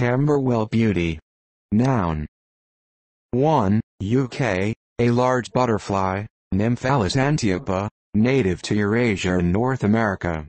Camberwell beauty. Noun. 1. UK, a large butterfly, Nymphalis antiopa, native to Eurasia and North America.